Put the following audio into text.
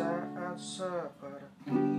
outside, but